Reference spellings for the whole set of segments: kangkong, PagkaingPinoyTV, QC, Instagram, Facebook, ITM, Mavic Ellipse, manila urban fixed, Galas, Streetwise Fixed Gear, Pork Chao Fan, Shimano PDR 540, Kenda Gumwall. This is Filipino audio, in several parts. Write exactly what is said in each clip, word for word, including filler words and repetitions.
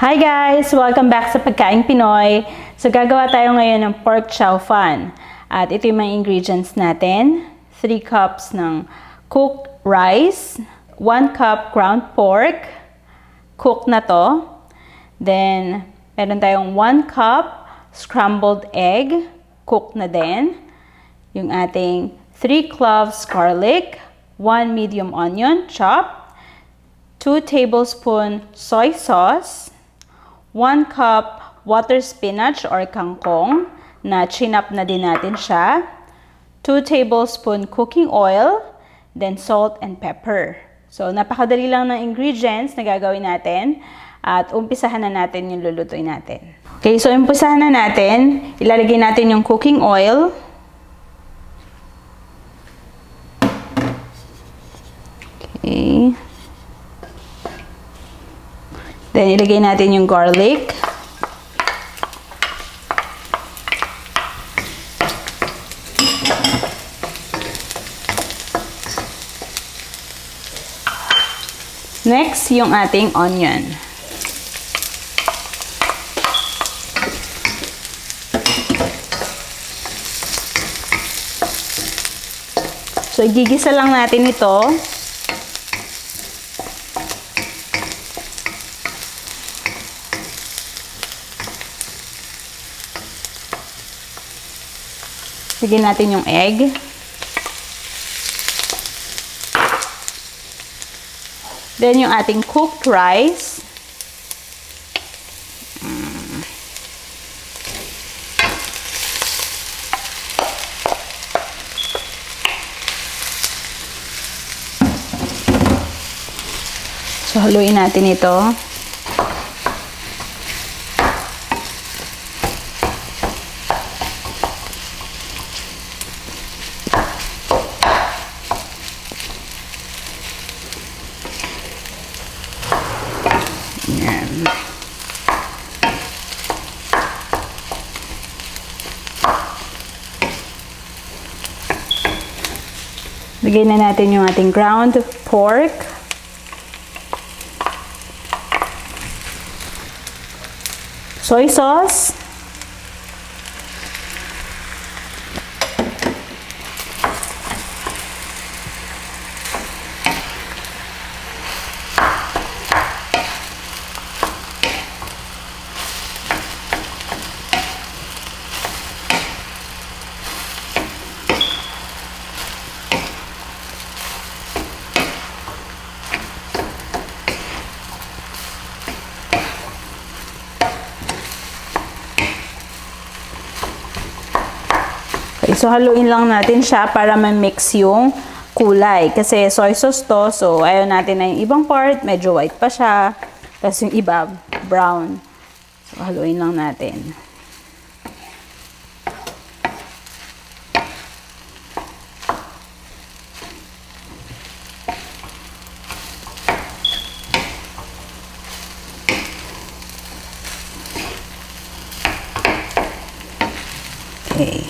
Hi guys! Welcome back sa Pagkaing Pinoy. So gagawa tayo ngayon ng pork chow fan. At ito yung mga ingredients natin. three cups ng cooked rice, one cup ground pork, cooked na to. Then, meron tayong one cup scrambled egg, cooked na din. Yung ating three cloves garlic, one medium onion, chopped, two tablespoons soy sauce, one cup water spinach or kangkong na chinap na din natin siya, two tablespoons cooking oil, then salt and pepper. So napakadali lang ng ingredients na gagawin natin at umpisahan na natin yung lulutuin natin. Okay, so umpisahan na natin, ilalagay natin yung cooking oil. Okay. Then, ilagay natin yung garlic. Next, yung ating onion. So, igigisa lang natin ito. Lagyan natin yung egg. Then, yung ating cooked rice. So, haluin natin ito. Lagay na natin yung ating ground pork. Soy sauce. So, haluin lang natin siya para ma-mix yung kulay. Kasi soy sauce to, so ayaw natin na yung ibang part, medyo white pa siya. Tapos yung iba, brown. So, haluin lang natin. Okay.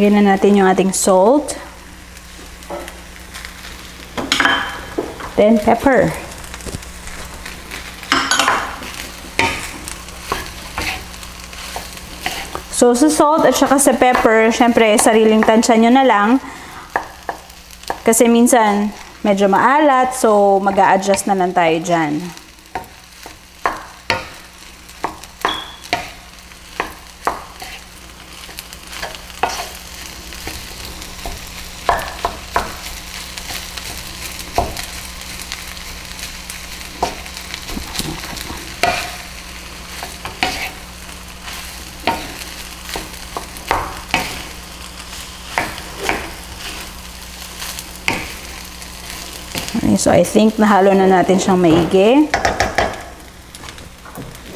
Lagyan na natin yung ating salt. Then, pepper. So, sa salt at saka sa pepper, syempre, sariling tansya nyo na lang. Kasi minsan, medyo maalat. So, mag-a-adjust na lang tayo dyan. So, I think nahalo na natin siyang maigi.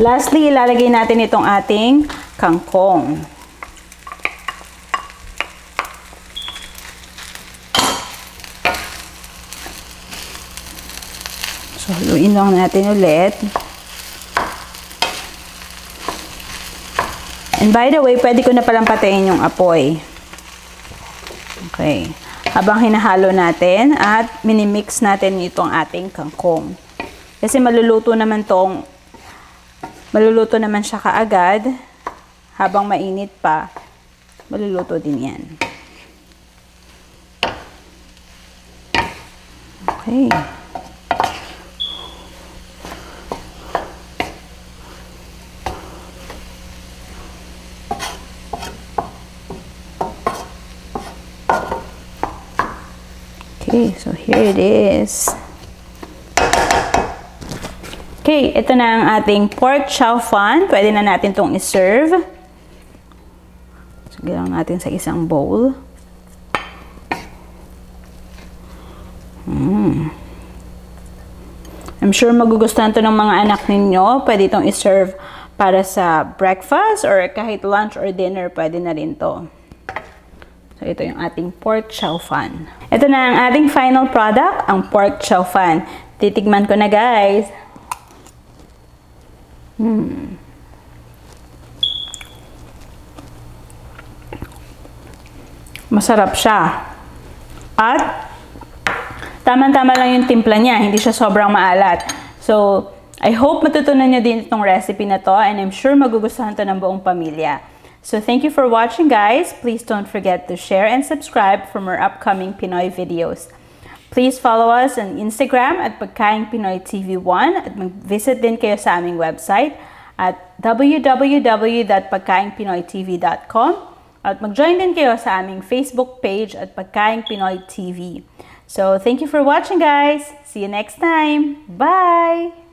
Lastly, ilalagay natin itong ating kangkong. So, haluin lang natin ulit. And by the way, pwede ko na palang patayin yung apoy. Okay. Habang hinahalo natin at minimix natin itong ating kangkong. Kasi maluluto naman tong, maluluto naman siya kaagad. Habang mainit pa, maluluto din yan. Okay. Okay, so here it is. Okay, ito na ang ating pork chow fan. Pwede na natin itong iserve. So, gawin natin sa isang bowl. Mm. I'm sure magugustuhan ito ng mga anak ninyo. Pwede itong iserve para sa breakfast or kahit lunch or dinner. Pwede na rin ito. So, ito yung ating pork chow fan. Ito na ang ating final product, ang pork chow fan. Titikman ko na, guys. Hmm. Masarap siya. At, tama-tama lang yung timpla niya. Hindi siya sobrang maalat. So, I hope matutunan niyo din itong recipe na to. And I'm sure magugustuhan to ng buong pamilya. So thank you for watching, guys. Please don't forget to share and subscribe for more upcoming Pinoy videos. Please follow us on Instagram at Pagkaing Pinoy T V one at mag-visit din kayo sa aming website at w w w dot pagkayang pinoy t v dot com at mag-join din kayo sa aming Facebook page at Pagkaing Pinoy T V. So thank you for watching, guys. See you next time. Bye!